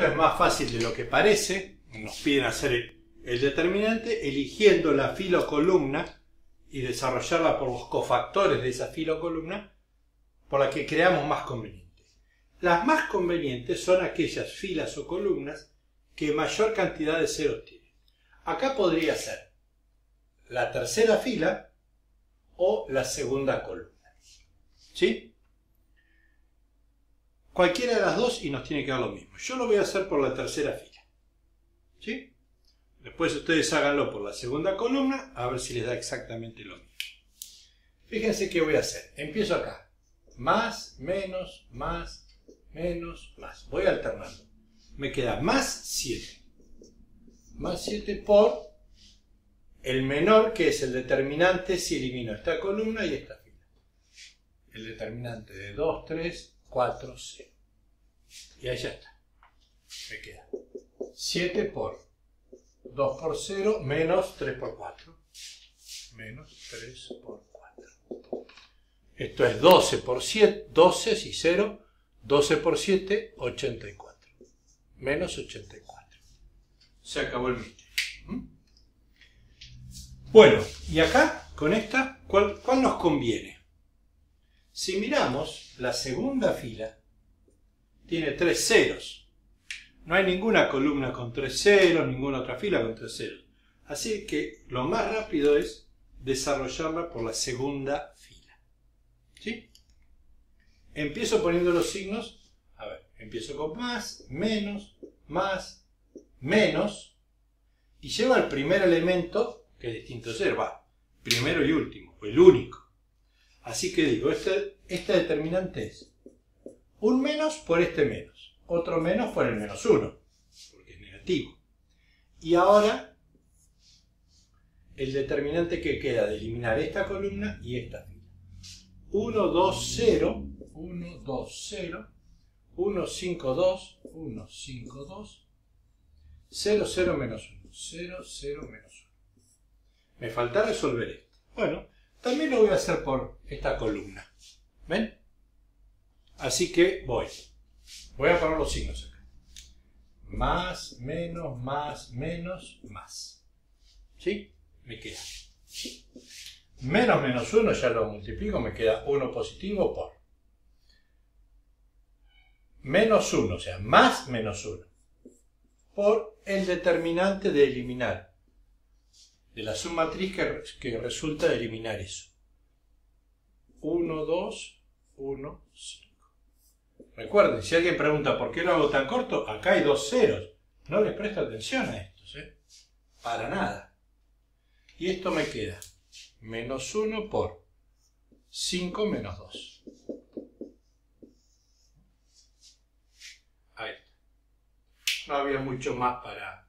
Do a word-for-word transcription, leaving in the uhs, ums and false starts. Esto es más fácil de lo que parece. Nos piden hacer el determinante eligiendo la filocolumna y desarrollarla por los cofactores de esa filocolumna por la que creamos más convenientes. Las más convenientes son aquellas filas o columnas que mayor cantidad de ceros tienen. Acá podría ser la tercera fila o la segunda columna. ¿Sí? Cualquiera de las dos y nos tiene que dar lo mismo. Yo lo voy a hacer por la tercera fila. ¿Sí? Después ustedes háganlo por la segunda columna, a ver si les da exactamente lo mismo. Fíjense qué voy a hacer. Empiezo acá. Más, menos, más, menos, más. Voy alternando. Me queda más siete. Más siete por el menor, que es el determinante, si elimino esta columna y esta fila. El determinante de dos, tres, cuatro, cero. Y ahí ya está. Me queda siete por dos por cero menos tres por cuatro. Menos tres por cuatro. Esto es doce por siete. doce y cero. doce por siete, ochenta y cuatro. Menos ochenta y cuatro. Se acabó el misterio. ¿Mm? Bueno, y acá, con esta, ¿cuál, cuál nos conviene? Si miramos, la segunda fila tiene tres ceros. No hay ninguna columna con tres ceros, ninguna otra fila con tres ceros. Así que lo más rápido es desarrollarla por la segunda fila. ¿Sí? Empiezo poniendo los signos. A ver, empiezo con más, menos, más, menos. Y llevo al primer elemento, que es distinto cero, va. Primero y último, o el único. Así que digo, este, este determinante es un menos por este menos, otro menos por el menos uno, porque es negativo. Y ahora, el determinante que queda de eliminar esta columna y esta fila. uno, dos, cero, uno, dos, cero, uno, cinco, dos, uno, cinco, dos, cero, cero, menos uno, cero, cero, menos uno. Me falta resolver esto. Bueno. También lo voy a hacer por esta columna. ¿Ven? Así que voy. Voy a poner los signos acá. Más, menos, más, menos, más. ¿Sí? Me queda. Menos, menos uno, ya lo multiplico, me queda uno positivo por. Menos uno, o sea, más menos uno. Por el determinante de eliminar. De la submatriz que, que resulta de eliminar eso. uno, dos, uno, cinco. Recuerden, si alguien pregunta por qué lo hago tan corto, acá hay dos ceros. No les presto atención a estos, ¿eh? Para nada. Y esto me queda menos uno por cinco menos dos. Ahí está. No había mucho más para...